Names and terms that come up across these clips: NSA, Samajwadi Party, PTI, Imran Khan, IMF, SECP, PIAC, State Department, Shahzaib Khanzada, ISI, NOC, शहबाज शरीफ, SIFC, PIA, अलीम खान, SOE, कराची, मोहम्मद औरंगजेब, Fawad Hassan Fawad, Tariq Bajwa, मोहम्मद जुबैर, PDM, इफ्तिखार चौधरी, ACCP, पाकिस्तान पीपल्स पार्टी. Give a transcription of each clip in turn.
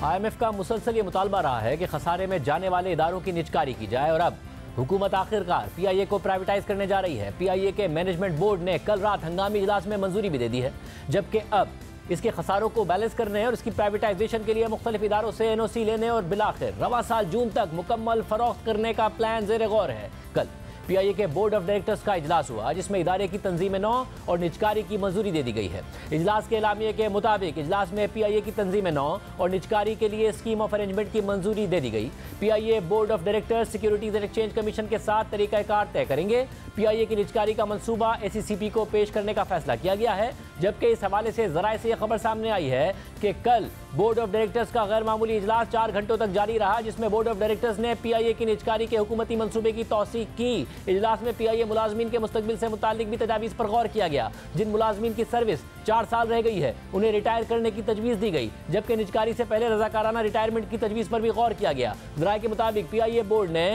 IMF का मुसलसल ये मुतालबा रहा है कि खसारे में जाने वाले इदारों की निजकारी की जाए और अब हुकूमत आखिरकार PIA को प्राइवेटाइज करने जा रही है। PIA के मैनेजमेंट बोर्ड ने कल रात हंगामी इजलास में मंजूरी भी दे दी है, जबकि अब इसके खसारों को बैलेंस करने और इसकी प्राइवेटाइजेशन के लिए मुख्तलिफ इदारों से NOC लेने और बिलाखिर रवा साल जून तक मुकम्मल फरोख्त करने का प्लान जेर गौर है। कल PIA के बोर्ड ऑफ डायरेक्टर्स का इजलास हुआ, जिसमें इदारे की तंजीम नौ और निजकारी की मंजूरी दे दी गई है। इजलास के एलामिया के मुताबिक इजलास में PIA की तंजीम नौ और निजकारी के लिए स्कीम ऑफ अरेंजमेंट की मंजूरी दे दी गई। PIA board of directors securities and exchange commission के साथ तरीकाकार तय करेंगे। PIA की निजकारी का मनसूबा ACCP को पेश करने का फैसला किया गया है, जबकि इस हवाले से जराए से यह खबर सामने आई है कि कल बोर्ड ऑफ डायरेक्टर्स का गैर मामूली इजलास 4 घंटों तक जारी रहा, जिसमें बोर्ड ऑफ डायरेक्टर्स ने PIA की निजकारी के हुकूमती मनसूबे की तौसीक की। इजलास में PIA मुलाजमीन के मुस्तकबिल से मुतालिक भी तजावीज़ पर गौर किया गया। जिन मुलाजमीन की सर्विस 4 साल रह गई है, उन्हें रिटायर करने की तजवीज़ दी गई, जबकि निजकारी से पहले रजाकाराना रिटायरमेंट की तजवीज़ पर भी गौर किया गया। जराए के मुताबिक PIA बोर्ड ने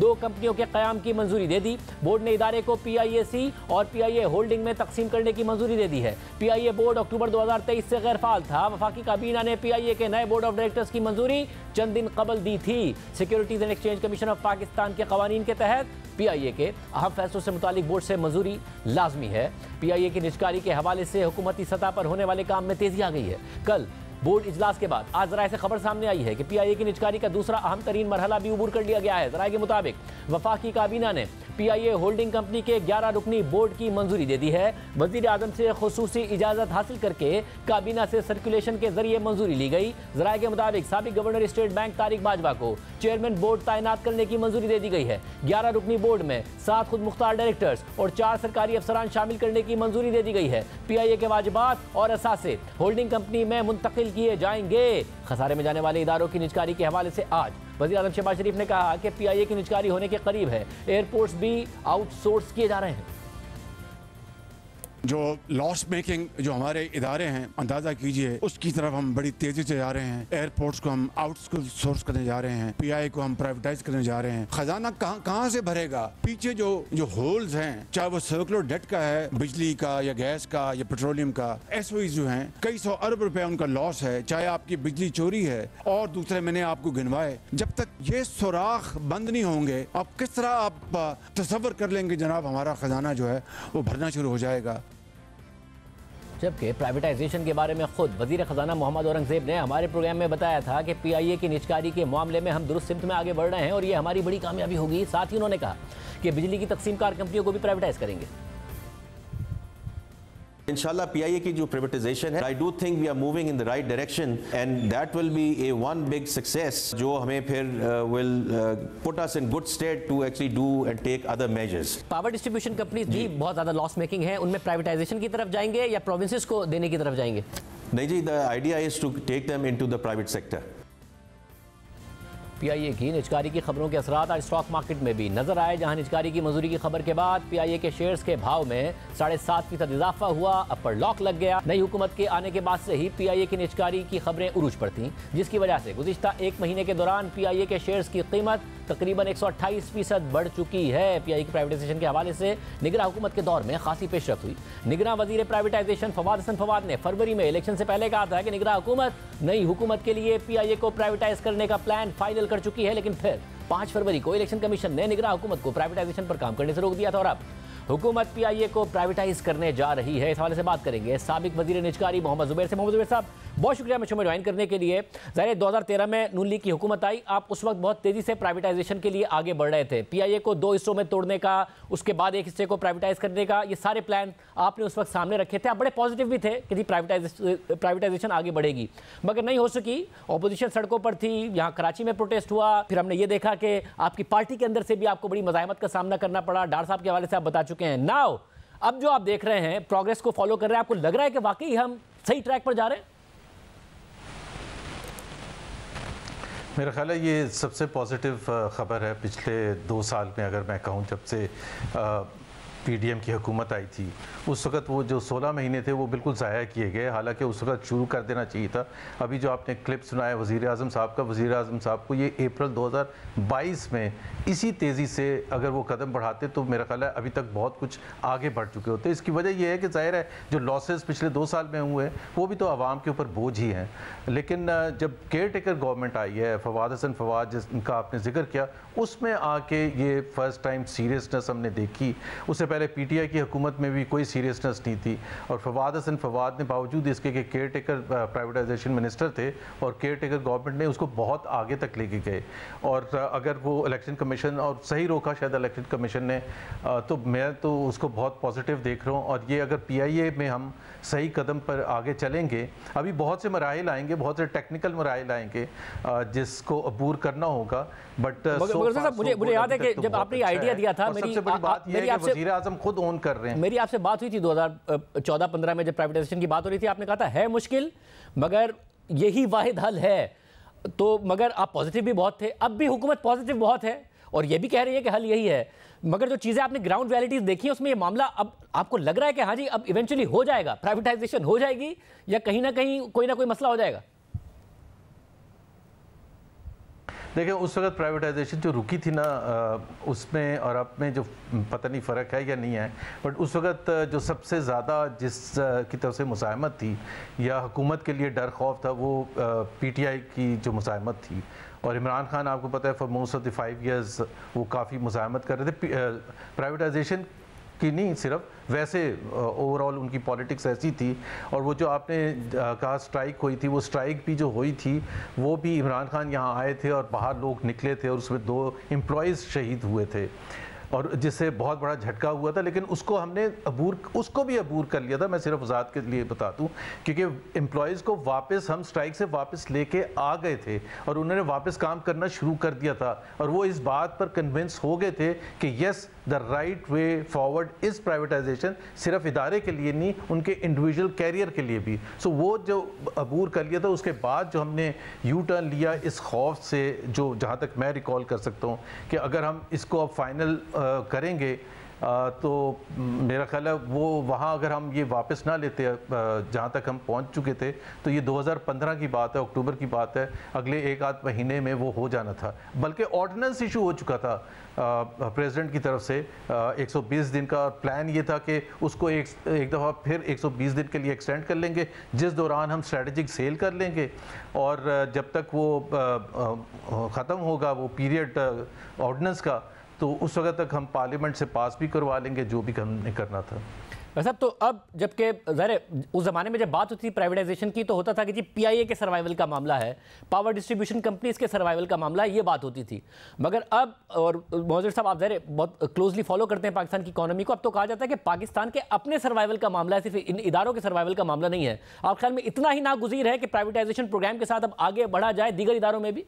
2 कंपनियों के क़याम की मंजूरी दे दी। बोर्ड ने इदारे को PIAC और PIA होल्डिंग में तकसीम करने की मंजूरी दे दी है। PIA बोर्ड अक्टूबर 2023 से गैरफाल था। वफाकी काबीना ने PIA के नए बोर्ड ऑफ डायरेक्टर्स की मंजूरी चंद दिन कबल दी थी। Securities and exchange commission of Pakistan के कवानीन के तहत PIA के अहम फैसलों से मुतालिक बोर्ड से मंजूरी लाजमी है। PIA की निजकारी के हवाले से हुकूमती सतह पर होने वाले काम में तेजी आ गई है। कल बोर्ड इजलास के बाद आज जराए से खबर सामने आई है कि PIA की निजकारी का दूसरा अहम तरीन मरहला भी उबूर कर लिया गया है। जराए के मुताबिक वफाकी काबीना ने PIA होल्डिंग कंपनी के 11 रुकनी बोर्ड की मंजूरी दे दी है। वजीर आजम से खुसूसी इजाजत हासिल करके काबीना से सर्कुलेशन के जरिए मंजूरी ली गई। जराए के मुताबिक साबिक governor state bank Tariq Bajwa को चेयरमैन बोर्ड तैनात करने की मंजूरी दे दी गई है। 11 रुकनी बोर्ड में 7 खुद मुख्तार डायरेक्टर्स और 4 सरकारी अफसरान शामिल करने की मंजूरी दे दी गई है। PIA के वाजिबात और असासे होल्डिंग कंपनी में मुंतकिल किए जाएंगे। खसारे में जाने वाले इदारों की निजकारी के हवाले से आज वज़ीर आज़म शहबाज शरीफ ने कहा कि PIA की निजकारी होने के करीब है। एयरपोर्ट्स भी आउटसोर्स किए जा रहे हैं। जो लॉस मेकिंग जो हमारे इदारे हैं, अंदाजा कीजिए उसकी तरफ हम बड़ी तेजी से जा रहे हैं। एयरपोर्ट्स को हम आउटसोर्स करने जा रहे हैं, PIA को हम प्राइवेटाइज करने जा रहे हैं। खजाना कहाँ से भरेगा? पीछे जो होल्स हैं, चाहे वो सर्कुलर डेट का है, बिजली का या गैस का या पेट्रोलियम का, SOE जो है कई सौ अरब रुपया उनका लॉस है। चाहे आपकी बिजली चोरी है और दूसरे मैंने आपको गिनवाए। जब तक ये सुराख बंद नहीं होंगे, आप किस तरह आप तस्वर कर लेंगे जनाब हमारा खजाना जो है वो भरना शुरू हो जाएगा। जबकि प्राइवेटाइजेशन के बारे में खुद वजीर खजाना मोहम्मद औरंगजेब ने हमारे प्रोग्राम में बताया था कि PIA की निजकारी के मामले में हम दुरुस्त सिमत में आगे बढ़ रहे हैं और ये हमारी बड़ी कामयाबी होगी। साथ ही उन्होंने कहा कि बिजली की तकसीमकार कंपनियों को भी प्राइवेटाइज करेंगे। इंशाल्लाह PIA की जो प्राइवेटाइजेशन है, I do think we are moving in the right direction and that will be a one big success जो हमें फिर will put us in good state to actually do and take other measures. Power distribution companies भी बहुत ज़्यादा loss making है, उनमें privatisation की तरफ जाएंगे या प्रोविंसेस को देने की तरफ जाएंगे? नहीं जी, the idea is to take them into the private sector. PIA की निजकारी की खबरों के असरात आज स्टॉक मार्केट में भी नजर आए, जहां निजकारी की मंजूरी की खबर के बाद PIA के शेयर्स के भाव में 7.5% इजाफा हुआ। अपर लॉक लग गया। नई हुकूमत के आने के बाद से ही PIA की निजकारी की खबरें उरूज पर थीं, जिसकी वजह से गुज़िश्ता 1 महीने के दौरान PIA के शेयर्स की कीमत तकरीबन 128% बढ़ चुकी है। PIA की प्राइवेटाइजेशन के हवाले से निगरां हुकूमत के दौर में खासी पेशरफ हुई। निगरां वजीर प्राइवेटाइजेशन फवाद हसन फवाद ने फरवरी में इलेक्शन से पहले कहा था कि निगरां हुकूमत नई हुकूमत के लिए PIA को प्राइवेटाइज करने का प्लान फाइनल कर चुकी है, लेकिन फिर 5 फरवरी को इलेक्शन कमीशन ने निगरां हुकूमत को प्राइवेटाइजेशन पर काम करने से रोक दिया था और अब हुकूमत PIA को प्राइवेटाइज करने जा रही है। इस हवाले से बात करेंगे साबिक वजीर निजकारी मोहम्मद जुबैर से। मोहम्मद जुबैर साहब, बहुत शुक्रिया मुझे में ज्वाइन करने के लिए। ज़ाहिर 2013 में नून लीग की हुकूमत आई, आप उस वक्त बहुत तेज़ी से प्राइवेटाइजेशन के लिए आगे बढ़ रहे थे। PIA को 2 हिस्सों में तोड़ने का, उसके बाद 1 हिस्से को प्राइवेटाइज करने का, ये सारे प्लान आपने उस वक्त सामने रखे थे। आप बड़े पॉजिटिव भी थे कि प्राइवेटाइजेशन आगे बढ़ेगी, मगर नहीं हो सकी। ऑपोजिशन सड़कों पर थी, यहाँ कराची में प्रोटेस्ट हुआ, फिर हमने ये देखा कि आपकी पार्टी के अंदर से भी आपको बड़ी मज़ाहमत का सामना करना पड़ा। डार साहब के हवाले से आप बता चुके हैं। नाउ अब जो आप देख रहे हैं, प्रोग्रेस को फॉलो कर रहे हैं, आपको लग रहा है कि वाकई हम सही ट्रैक पर जा रहे हैं? मेरा ख्याल है ये सबसे पॉजिटिव ख़बर है पिछले 2 साल में। अगर मैं कहूँ, जब से पीडीएम की हुकूमत आई थी उस वक्त वो जो 16 महीने थे वो बिल्कुल ज़ाया किए गए, हालांकि उस वक्त शुरू कर देना चाहिए था। अभी जो आपने क्लिप सुनाया वज़ीर आज़म साहब का, वज़ीर आज़म साहब को ये अप्रैल 2022 में इसी तेज़ी से अगर वो कदम बढ़ाते तो मेरा ख्याल है अभी तक बहुत कुछ आगे बढ़ चुके होते। इसकी वजह यह है कि ज़ाहिर है जो लॉसेज पिछले 2 साल में हुए वो भी तो आवाम के ऊपर बोझ ही हैं। लेकिन जब केयर टेकर गवर्नमेंट आई है, फवाद हसन फवाद जिसका आपने जिक्र किया, उसमें आके ये फर्स्ट टाइम सीरियसनेस हमने देखी। उससे पहले पीटीआई की हुकूमत में भी कोई सीरियसनेस नहीं थी और फवाद हसन फवाद ने बावजूद इसके कि केयर टेकर प्राइवेटाइजेशन मिनिस्टर थे और केयर टेकर गवर्नमेंट ने उसको बहुत आगे तक लेके गए। और अगर वो इलेक्शन कमीशन और सही रोका शायद इलेक्शन कमीशन ने, तो मैं तो उसको बहुत पॉजिटिव देख रहा हूँ। और ये अगर पीआईए में हम सही कदम पर आगे चलेंगे, अभी बहुत से मराहिल आएंगे, बहुत से टेक्निकल मराहिल आएंगे जिसको अबूर करना होगा। बट मुझे याद है कि जब आपने आइडिया दिया था, सबसे बड़ी बात ये है कि वज़ीर आज़म खुद ओन कर रहे हैं। मेरी आपसे बात हुई थी 2014-15 में जब प्राइवेटाइजेशन की बात हो रही थी, आपने कहा था है मुश्किल मगर यही वाहिद हल है। तो मगर आप पॉजिटिव भी बहुत थे, अब भी हुकूमत पॉजिटिव बहुत है और ये भी कह रही है कि हल यही है, मगर जो चीज़ें आपने ग्राउंड रियलिटीज़ देखी हैं उसमें ये मामला अब आपको लग रहा है कि हाँ जी अब इवेंचुअली हो जाएगा, प्राइवेटाइजेशन हो जाएगी या कहीं ना कहीं कोई ना कोई मसला हो जाएगा। देखिए उस वक्त प्राइवेटाइजेशन जो रुकी थी ना, उसमें और अब में जो पता नहीं फ़र्क है या नहीं है, बट उस वक्त जो सबसे ज़्यादा जिस की तरफ से मुसाहमत थी या हुकूमत के लिए डर खौफ था वो पीटीआई की जो मुसाहमत थी। और इमरान खान आपको पता है for most of the 5 years वो काफ़ी मुसाहमत कर रहे थे प्राइवेटाइजेशन की, नहीं सिर्फ वैसे ओवरऑल उनकी पॉलिटिक्स ऐसी थी। और वो जो आपने कहा स्ट्राइक हुई थी, वो स्ट्राइक भी जो हुई थी वो भी इमरान खान यहाँ आए थे और बाहर लोग निकले थे और उसमें 2 एम्प्लॉयज़ शहीद हुए थे और जिससे बहुत बड़ा झटका हुआ था। लेकिन उसको हमने उसको भी अबूर कर लिया था। मैं सिर्फ वजात के लिए बता दूं क्योंकि एम्प्लॉयज़ को वापस हम स्ट्राइक से वापस लेके आ गए थे और उन्होंने वापस काम करना शुरू कर दिया था और वो इस बात पर कन्विंस हो गए थे कि yes the right way forward is privatisation, सिर्फ इदारे के लिए नहीं उनके इंडिविजुअल कैरियर के लिए भी। सो वो जो अबूर कर लिया था, उसके बाद जो हमने यू टर्न लिया इस खौफ से, जो जहाँ तक मैं रिकॉल कर सकता हूँ कि अगर हम इसको अब फाइनल करेंगे तो मेरा ख्याल है वो वहाँ अगर हम ये वापस ना लेते जहाँ तक हम पहुँच चुके थे, तो ये 2015 की बात है, अक्टूबर की बात है, अगले 1-8 महीने में वो हो जाना था। बल्कि ऑर्डिनेंस इशू हो चुका था प्रेसिडेंट की तरफ से 120 दिन का, और प्लान ये था कि उसको एक दफ़ा फिर 120 दिन के लिए एक्सटेंड कर लेंगे जिस दौरान हम स्ट्रेटजिक सेल कर लेंगे और जब तक वो ख़त्म होगा वो पीरियड ऑर्डिनेंस का, तो उस वक्त तक हम पार्लियामेंट से पास भी करवा लेंगे जो भी हमने करना था। वैसा तो अब जबकि उस ज़माने में जब बात होती थी प्राइवेटाइजेशन की तो होता था कि जी पीआईए के सर्वाइवल का मामला है, पावर डिस्ट्रीब्यूशन कंपनीज के सर्वाइवल का मामला है, ये बात होती थी। मगर अब, और मौजूद साहब आप ज़ाहिर बहुत क्लोजली फॉलो करते हैं पाकिस्तान की इकोनॉमी को, अब तो कहा जाता है कि पाकिस्तान के अपने सर्वाइवल का मामला है, सिर्फ इन इदारों के सर्वाइवल का मामला नहीं है। आप ख्याल में इतना ही नागुज़ीर है कि प्राइवेटाइजेशन प्रोग्राम के साथ अब आगे बढ़ा जाए दीगर इदारों में भी?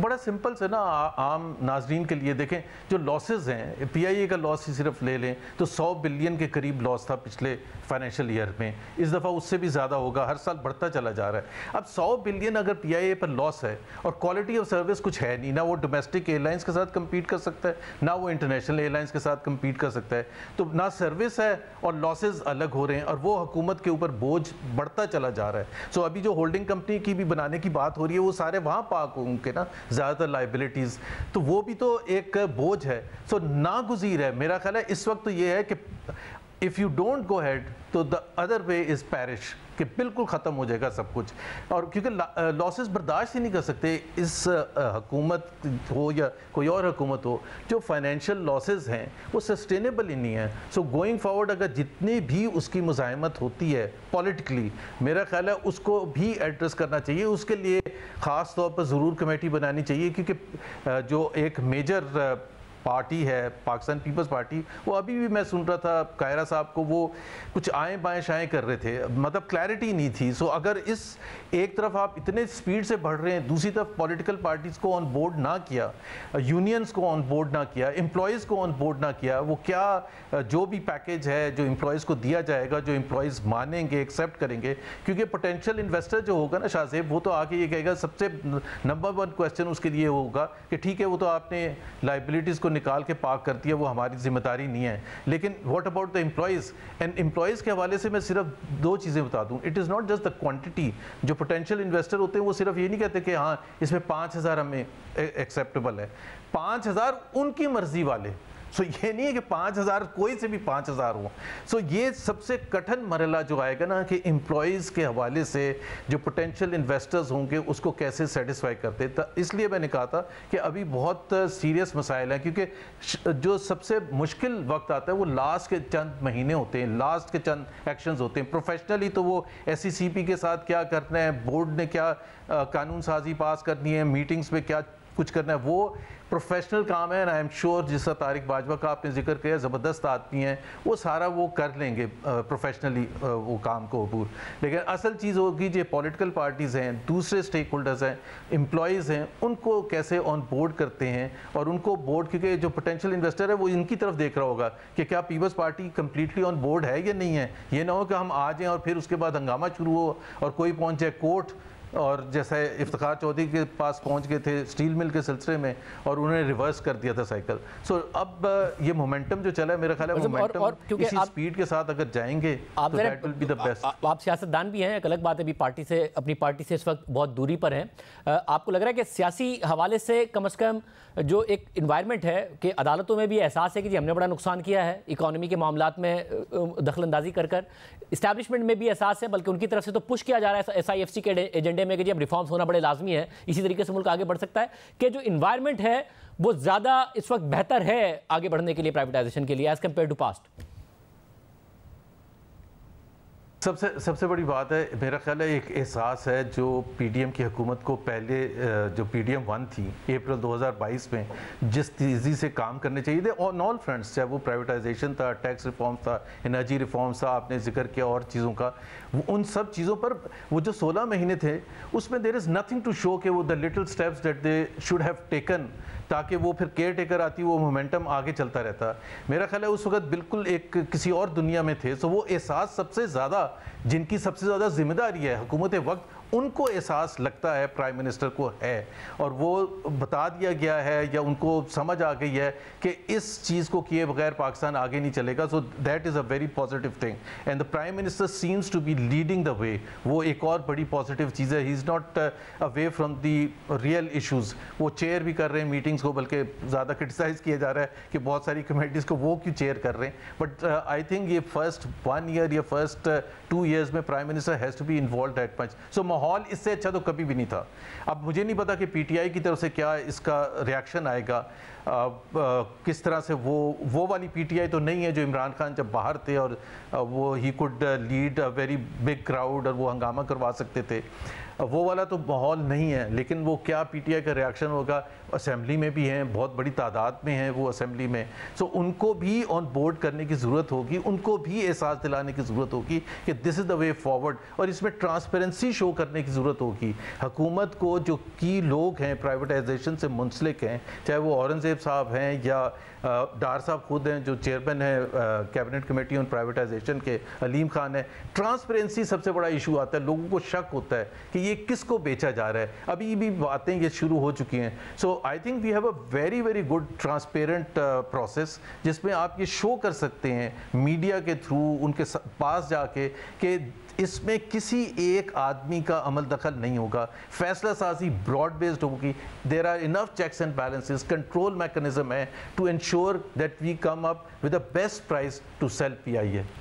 बड़ा सिंपल से ना आम नाजरीन के लिए देखें, जो लॉसेज हैं पीआईए का लॉस ही सिर्फ ले लें तो 100 बिलियन के करीब लॉस था पिछले फाइनेंशियल ईयर में, इस दफ़ा उससे भी ज़्यादा होगा, हर साल बढ़ता चला जा रहा है। अब 100 बिलियन अगर पीआईए पर लॉस है और क्वालिटी ऑफ सर्विस कुछ है नहीं, ना वो डोमेस्टिक एयरलाइंस के साथ कम्पीट कर सकता है ना वो इंटरनेशनल एयरलाइंस के साथ कम्पीट कर सकता है, तो ना सर्विस है और लॉसेज अलग हो रहे हैं और वो हुकूमत के ऊपर बोझ बढ़ता चला जा रहा है। सो अभी जो होल्डिंग कंपनी की भी बनाने की बात हो रही है वो सारे वहाँ पाक होंगे ना, ज़्यादातर लाइबिलिटीज़, तो वो भी तो एक बोझ है। सो नागुज़ीर है मेरा ख्याल है इस वक्त तो ये है कि if you don't go head तो the other way is perish, कि बिल्कुल ख़त्म हो जाएगा सब कुछ। और क्योंकि लॉसेस बर्दाश्त ही नहीं कर सकते, इस हुकूमत हो या कोई और हुकूमत हो, जो फाइनेंशियल लॉसेस हैं वो सस्टेनेबल ही नहीं है। सो गोइंग फॉरवर्ड अगर जितनी भी उसकी मुज़ाहमत होती है पॉलिटिकली, मेरा ख्याल है उसको भी एड्रेस करना चाहिए। उसके लिए ख़ास तौर पर ज़रूर कमेटी बनानी चाहिए क्योंकि जो एक मेजर पार्टी है पाकिस्तान पीपल्स पार्टी, वो अभी भी मैं सुन रहा था कायरा साहब को, वो कुछ आएँ बाएँ शाएँ कर रहे थे, मतलब क्लैरिटी नहीं थी। सो अगर इस एक तरफ आप इतने स्पीड से बढ़ रहे हैं, दूसरी तरफ पॉलिटिकल पार्टीज़ को ऑन बोर्ड ना किया, यूनियंस को ऑन बोर्ड ना किया, एम्प्लॉयज़ को ऑन बोर्ड ना किया, वो क्या जो भी पैकेज है जो एम्प्लॉयज़ को दिया जाएगा जो एम्प्लॉयज़ मानेंगे एक्सेप्ट करेंगे, क्योंकि पोटेंशियल इन्वेस्टर जो होगा ना शाहजेब, वो तो आके ये कहेगा, सबसे नंबर 1 क्वेश्चन उसके लिए होगा कि ठीक है वो तो आपने लाइबिलिटीज़ को निकाल के पार्क करती है वो हमारी जिम्मेदारी नहीं है। लेकिन what about the employees, and employees के हवाले से मैं सिर्फ दो चीज़ें बता दूं, it is not just the quantity. जो पोटेंशियल इन्वेस्टर होते हैं वो सिर्फ ये नहीं कहते कि हाँ इसमें 5,000 हमें एक्सेप्टेबल है, 5,000 उनकी मर्जी वाले। सो ये नहीं है कि 5,000 कोई से भी 5,000 हो। सो ये सबसे कठिन मरला जो आएगा ना कि एम्प्लॉइज़ के हवाले से जो पोटेंशियल इन्वेस्टर्स होंगे उसको कैसे सेटिस्फाई करते। इसलिए मैंने कहा था कि अभी बहुत सीरियस मसाइल हैं, क्योंकि जो सबसे मुश्किल वक्त आता है वो लास्ट के चंद महीने होते हैं, लास्ट के चंद एक्शंस होते हैं। प्रोफेशनली तो वो SECP के साथ क्या करना है, बोर्ड ने क्या कानून साजी पास करनी है, मीटिंग्स में क्या कुछ करना है, वो प्रोफेशनल काम है। एंड आई एम श्योर जिस तरह तारिक बाजवा का आपने जिक्र किया, ज़बरदस्त आदमी हैं, वो सारा वो कर लेंगे प्रोफेशनली वो काम को अबूर। लेकिन असल चीज़ होगी जो पॉलिटिकल पार्टीज़ हैं, दूसरे स्टेक होल्डर्स हैं, एम्प्लॉयज़ हैं, उनको कैसे ऑन बोर्ड करते हैं। और उनको बोर्ड, क्योंकि जो पोटेंशियल इन्वेस्टर है वो इनकी तरफ देख रहा होगा कि क्या peoples party completely on board है या नहीं है। ये ना हो कि हम आ जाएँ और फिर उसके बाद हंगामा शुरू हो और कोई पहुँच जाए कोर्ट, और जैसे इफ्तिखार चौधरी के पास पहुंच गए थे स्टील मिल के सिलसिले में और उन्होंने रिवर्स कर दिया था साइकिल। सो अब ये मोमेंटम जो चला है, मेरा ख्याल है मोमेंटम इसी स्पीड के साथ अगर जाएंगे आप, तो that will be the best. आप सियासतदान भी हैं, एक अलग बात है, अभी पार्टी से, अपनी पार्टी से इस वक्त बहुत दूरी पर हैं। आपको लग रहा है कि सियासी हवाले से कम से कम जो एक इन्वायरमेंट है कि अदालतों में भी एहसास है कि जी हमने बड़ा नुकसान किया है इकॉनमी के मामलों में दखलंदाजी कर कर, इस्टेब्लिशमेंट में भी एहसास है, बल्कि उनकी तरफ से तो पुश किया जा रहा है SIFC के एजेंडे में कि जी अब रिफॉर्म्स होना बड़े लाजमी है, इसी तरीके से मुल्क आगे बढ़ सकता है। कि जो इन्वायरमेंट है वो ज़्यादा इस वक्त बेहतर है आगे बढ़ने के लिए, प्राइवेटाइजेशन के लिए, एज़ कम्पेयर टू पास्ट। सबसे बड़ी बात है, मेरा ख्याल है एक एहसास है जो PDM की हुकूमत को पहले, जो PDM 1 थी अप्रैल 2022 में, जिस तेज़ी से काम करने चाहिए थे ऑन ऑल फ्रंट्स, चाहे वो प्राइवेटाइजेशन था, टैक्स रिफॉर्म था, एनर्जी रिफॉर्म था, आपने जिक्र किया और चीज़ों का, उन सब चीज़ों पर वो जो 16 महीने थे उसमें there is nothing to show कि वो the little steps that they should have taken, ताकि वो फिर केयर टेकर आती, वो मोमेंटम आगे चलता रहता। मेरा ख्याल है उस वक्त बिल्कुल एक किसी और दुनिया में थे। सो वो एहसास सबसे ज़्यादा, जिनकी सबसे ज़्यादा जिम्मेदारी है हुकूमत वक्त, उनको एहसास लगता है, प्राइम मिनिस्टर को है, और वो बता दिया गया है या उनको समझ आ गई है कि इस चीज़ को किए बगैर पाकिस्तान आगे नहीं चलेगा। So that is a very positive thing and the prime minister seems to be leading the way. वो एक और बड़ी पॉजिटिव चीज़ है, he is not away from the real issues. वो चेयर भी कर रहे हैं मीटिंग्स को, बल्कि ज़्यादा क्रिटिसाइज़ किया जा रहा है कि बहुत सारी कमेटीज़ को वो क्यों चेयर कर रहे हैं, बट आई थिंक ये फर्स्ट 1 ईयर या फर्स्ट 2 ईयर्स में prime minister has to be involve that much. So माहौल इससे अच्छा तो कभी भी नहीं था। अब मुझे नहीं पता कि PTI की तरफ से क्या इसका रिएक्शन आएगा, किस तरह से वो वाली PTI तो नहीं है जो इमरान खान जब बाहर थे और वो ही could lead a very big crowd और वो हंगामा करवा सकते थे, वो वाला तो माहौल नहीं है। लेकिन वो क्या PTI का रिएक्शन होगा, असेंबली में भी हैं, बहुत बड़ी तादाद में हैं वो असेंबली में। सो उनको भी ऑन बोर्ड करने की ज़रूरत होगी, उनको भी एहसास दिलाने की ज़रूरत होगी कि this is the way forward, और इसमें ट्रांसपेरेंसी शो करने की ज़रूरत होगी। हुकूमत को जो की लोग हैं प्राइवेटाइजेशन से मुंसलिक हैं, चाहे वो औरंगज़ेब साहब हैं या डार साहब खुद हैं जो चेयरमैन हैं कैबिनेट कमेटी ऑन प्राइवेटाइजेशन के, अलीम खान है, ट्रांसपेरेंसी सबसे बड़ा इशू आता है। लोगों को शक होता है कि ये किसको बेचा जा रहा है, अभी भी बातें ये शुरू हो चुकी हैं। So I think we have a very very good transparent process जिसमें आप ये शो कर सकते हैं मीडिया के थ्रू, उनके पास जाके, कि इसमें किसी एक आदमी का अमल दखल नहीं होगा, फैसला साजी ब्रॉड बेस्ड होगी। There are enough checks and balances, control mechanism है to ensure that we come up with the best price to sell PIA।